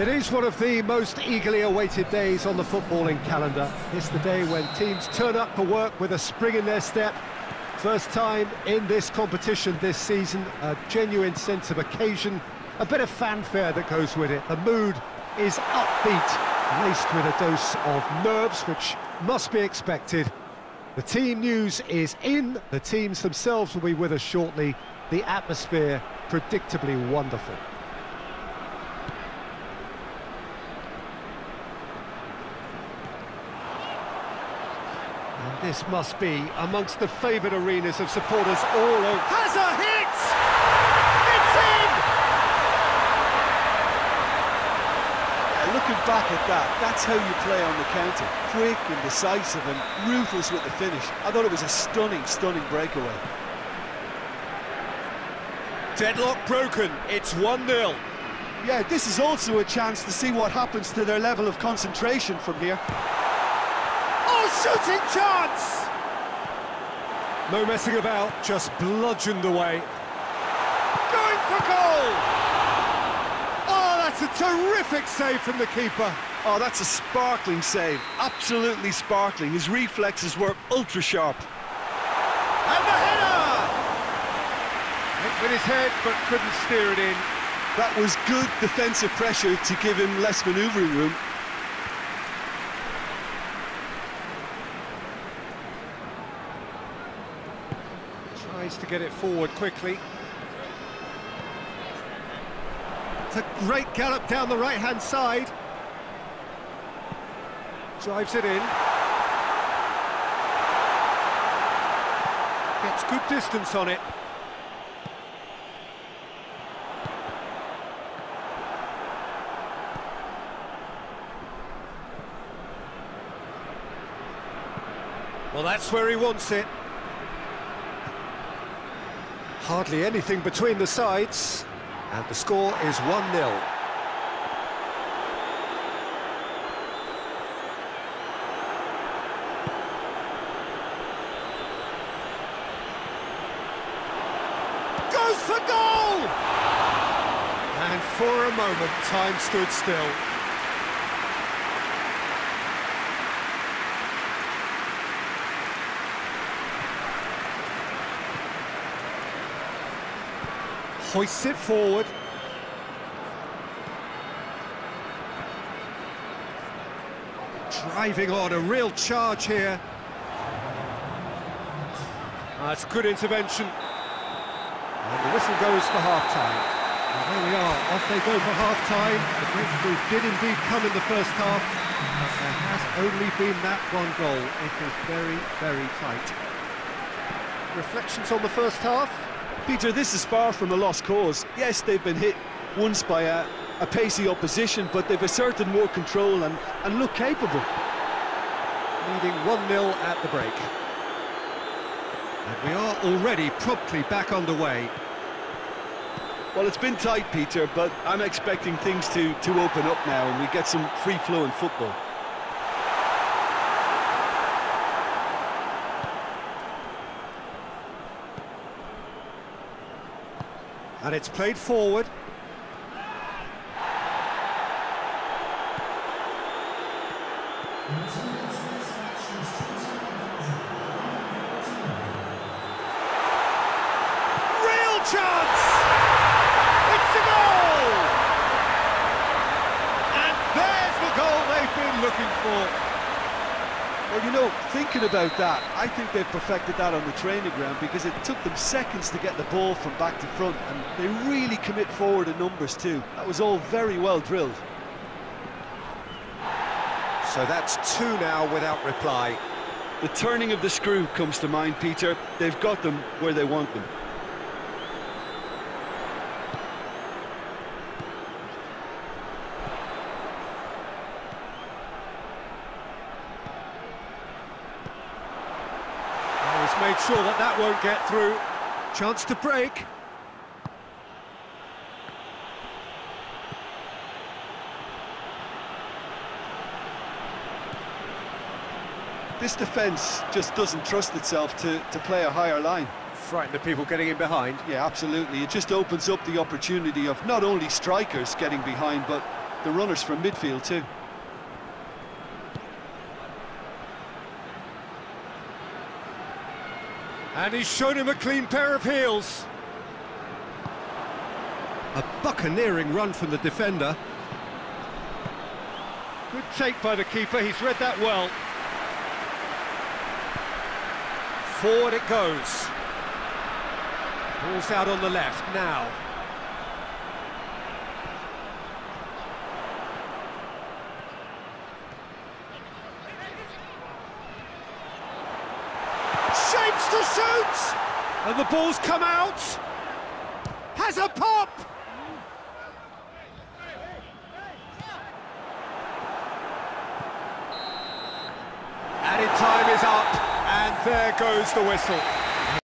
It is one of the most eagerly awaited days on the footballing calendar. It's the day when teams turn up for work with a spring in their step. First time in this competition this season, a genuine sense of occasion, a bit of fanfare that goes with it. The mood is upbeat, laced with a dose of nerves, which must be expected. The team news is in, the teams themselves will be with us shortly. The atmosphere, predictably wonderful. This must be amongst the favoured arenas of supporters all over. Has a hit! It's in! Yeah, looking back at that, that's how you play on the counter. Quick and decisive and ruthless with the finish. I thought it was a stunning, stunning breakaway. Deadlock broken, it's 1-0. Yeah, this is also a chance to see what happens to their level of concentration from here. Shooting chance! No messing about, just bludgeoned away. Going for goal! Oh, that's a terrific save from the keeper. Oh, that's a sparkling save, absolutely sparkling. His reflexes were ultra sharp. And the header! Hit with his head, but couldn't steer it in. That was good defensive pressure to give him less manoeuvring room. To get it forward quickly. It's a great gallop down the right-hand side. Drives it in. Gets good distance on it. Well, that's where he wants it. Hardly anything between the sides, and the score is 1-0. Goes for goal! And for a moment, time stood still. Hoists it forward. Driving on, a real charge here. That's good intervention. And the whistle goes for half-time. And there we are, off they go for half-time. The breakthrough did indeed come in the first half, but there has only been that one goal. It is very, very tight. Reflections on the first half? Peter, this is far from a lost cause. Yes, they've been hit once by a pacey opposition, but they've asserted more control and look capable. Leading 1-0 at the break. And we are already promptly back underway. Well, it's been tight, Peter, but I'm expecting things to open up now and we get some free-flowing football. And it's played forward. Real chance! It's a goal! And there's the goal they've been looking for. Well, you know, thinking about that, I think they've perfected that on the training ground because it took them seconds to get the ball from back to front, and they really commit forward in numbers too. That was all very well drilled. So that's two now without reply. The turning of the screw comes to mind, Peter. They've got them where they want them. Made sure that won't get through. Chance to break. This defence just doesn't trust itself to play a higher line. Frightened of people getting in behind. Yeah, absolutely. It just opens up the opportunity of not only strikers getting behind, but the runners from midfield too. And he's shown him a clean pair of heels. A buccaneering run from the defender. Good take by the keeper, he's read that well. Forward it goes. Ball's out on the left now. Shapes to shoot! And the ball's come out. Has a pop! Added time is up, and there goes the whistle.